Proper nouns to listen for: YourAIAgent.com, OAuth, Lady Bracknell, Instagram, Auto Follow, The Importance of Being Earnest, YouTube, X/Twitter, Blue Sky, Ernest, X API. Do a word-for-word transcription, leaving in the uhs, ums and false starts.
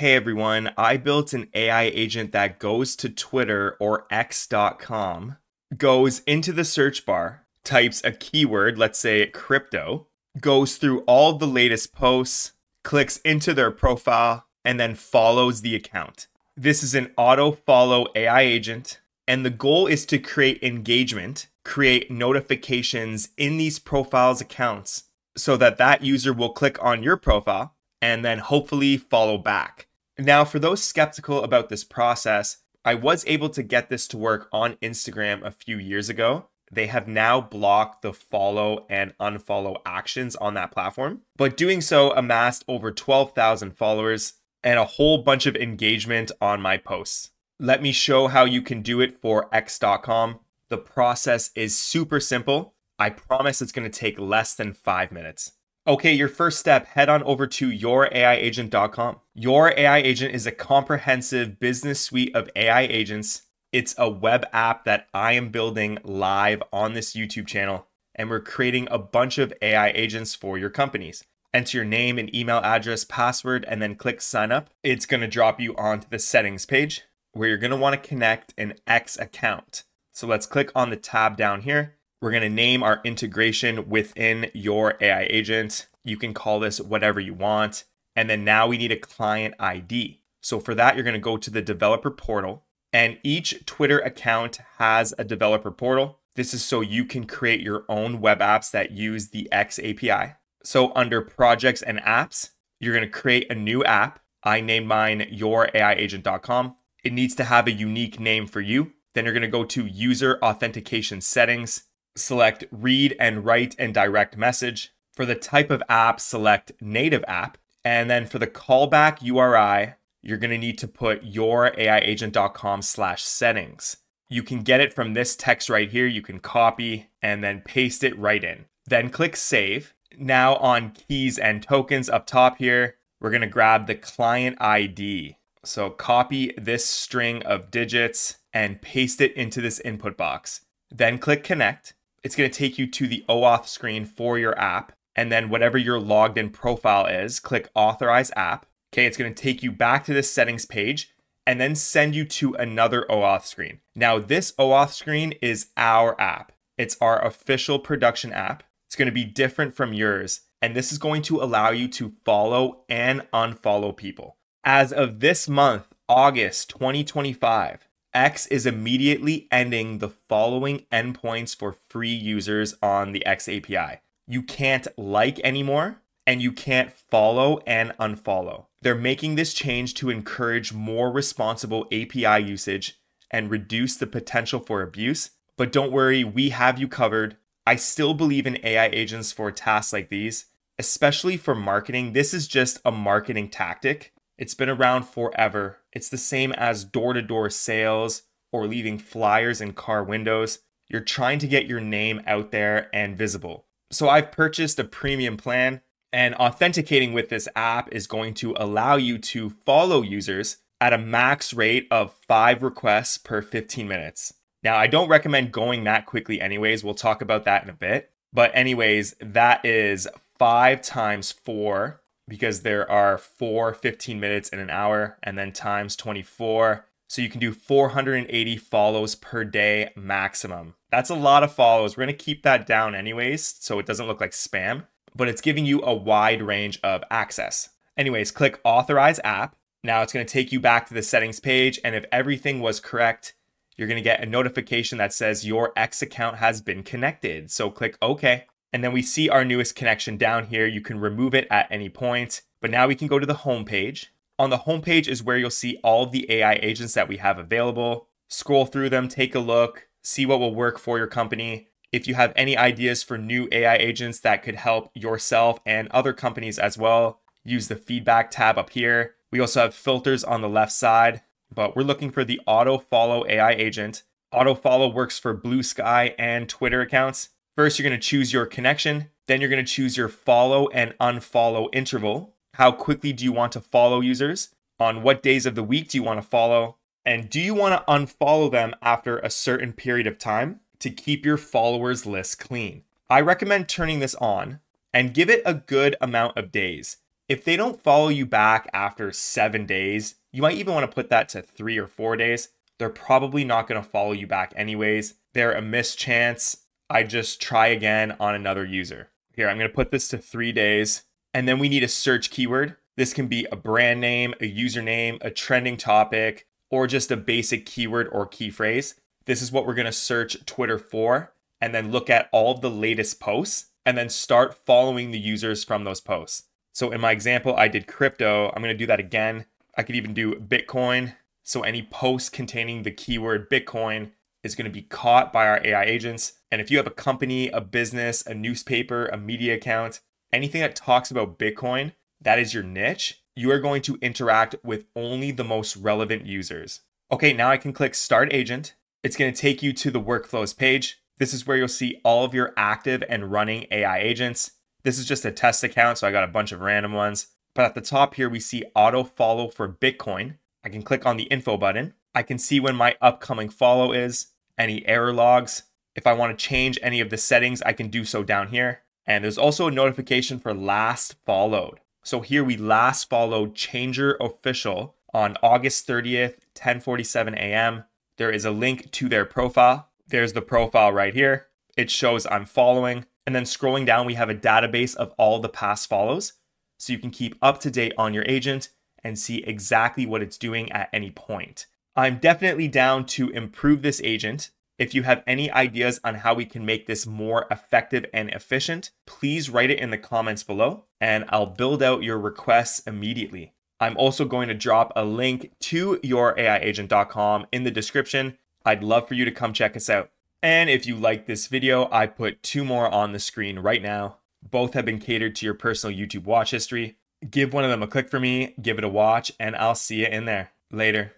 Hey everyone, I built an A I agent that goes to Twitter or X dot com, goes into the search bar, types a keyword, let's say crypto, goes through all the latest posts, clicks into their profile, and then follows the account. This is an auto follow A I agent, and the goal is to create engagement, create notifications in these profiles' accounts so that that user will click on your profile and then hopefully follow back. Now, for those skeptical about this process, I was able to get this to work on Instagram a few years ago. They have now blocked the follow and unfollow actions on that platform, but doing so amassed over twelve thousand followers and a whole bunch of engagement on my posts. Let me show how you can do it for X dot com. The process is super simple. I promise it's going to take less than five minutes. Okay, your first step, head on over to your A I agent dot com. Your A I Agent is a comprehensive business suite of A I agents. It's a web app that I am building live on this YouTube channel, and we're creating a bunch of A I agents for your companies. Enter your name and email address, password, and then click sign up. It's going to drop you onto the settings page where you're going to want to connect an X account. So let's click on the tab down here. We're going to name our integration within your A I agent. You can call this whatever you want. And then now we need a client I D. So for that, you're going to go to the developer portal, and each Twitter account has a developer portal. This is so you can create your own web apps that use the X A P I. So under projects and apps, you're going to create a new app. I named mine your A I agent dot com. It needs to have a unique name for you. Then you're going to go to user authentication settings. Select read and write and direct message. For the type of app, select native app. And then for the callback U R I, you're going to need to put your A I agent dot com slash settings. You can get it from this text right here. You can copy and then paste it right in. Then click save. Now on keys and tokens up top here, we're going to grab the client I D. So copy this string of digits and paste it into this input box. Then click connect. It's going to take you to the OAuth screen for your app. And then whatever your logged in profile is, click authorize app. Okay, it's going to take you back to this settings page and then send you to another OAuth screen. Now this OAuth screen is our app. It's our official production app. It's going to be different from yours. And this is going to allow you to follow and unfollow people. As of this month, August twenty twenty-five, X is immediately ending the following endpoints for free users on the X A P I. You can't like anymore, and you can't follow and unfollow. They're making this change to encourage more responsible A P I usage and reduce the potential for abuse. But don't worry, we have you covered. I still believe in A I agents for tasks like these, especially for marketing. This is just a marketing tactic. It's been around forever. It's the same as door-to-door sales or leaving flyers in car windows. You're trying to get your name out there and visible. So I've purchased a premium plan, and authenticating with this app is going to allow you to follow users at a max rate of five requests per fifteen minutes. Now, I don't recommend going that quickly anyways. We'll talk about that in a bit. But anyways, that is five times four, because there are four fifteen minutes in an hour, and then times twenty-four. So you can do four hundred eighty follows per day maximum. That's a lot of follows. We're gonna keep that down anyways, so it doesn't look like spam, but it's giving you a wide range of access. Anyways, click authorize app. Now it's gonna take you back to the settings page, and if everything was correct, you're gonna get a notification that says your X account has been connected. So click okay. And then we see our newest connection down here. You can remove it at any point, but now we can go to the home page. On the home page is where you'll see all the A I agents that we have available. Scroll through them, take a look, see what will work for your company. If you have any ideas for new A I agents that could help yourself and other companies as well, use the feedback tab up here. We also have filters on the left side, but we're looking for the auto follow A I agent. Auto follow works for Blue Sky and Twitter accounts. First, you're going to choose your connection. Then you're going to choose your follow and unfollow interval. How quickly do you want to follow users? On what days of the week do you want to follow? And do you want to unfollow them after a certain period of time to keep your followers list clean? I recommend turning this on and give it a good amount of days. If they don't follow you back after seven days, you might even want to put that to three or four days. They're probably not going to follow you back anyways. They're a missed chance. I just try again on another user. Here, I'm going to put this to three days. And then we need a search keyword. This can be a brand name, a username, a trending topic, or just a basic keyword or key phrase. This is what we're going to search Twitter for, and then look at all the latest posts and then start following the users from those posts. So in my example, I did crypto. I'm going to do that again. I could even do Bitcoin. So any post containing the keyword Bitcoin is going to be caught by our A I agents. And if you have a company, a business, a newspaper, a media account, anything that talks about Bitcoin, that is your niche. You are going to interact with only the most relevant users. Okay, now I can click Start Agent. It's going to take you to the Workflows page. This is where you'll see all of your active and running A I agents. This is just a test account, so I got a bunch of random ones. But at the top here, we see Auto Follow for Bitcoin. I can click on the Info button. I can see when my upcoming follow is, any error logs. If I want to change any of the settings, I can do so down here. And there's also a notification for last followed. So here we last followed Changer Official on August thirtieth, ten forty-seven a m There is a link to their profile. There's the profile right here. It shows I'm following. And then scrolling down, we have a database of all the past follows. So you can keep up to date on your agent and see exactly what it's doing at any point. I'm definitely down to improve this agent. If you have any ideas on how we can make this more effective and efficient, please write it in the comments below and I'll build out your requests immediately. I'm also going to drop a link to your A I agent dot com in the description. I'd love for you to come check us out. And if you like this video, I put two more on the screen right now. Both have been catered to your personal YouTube watch history. Give one of them a click for me, give it a watch, and I'll see you in there. Later.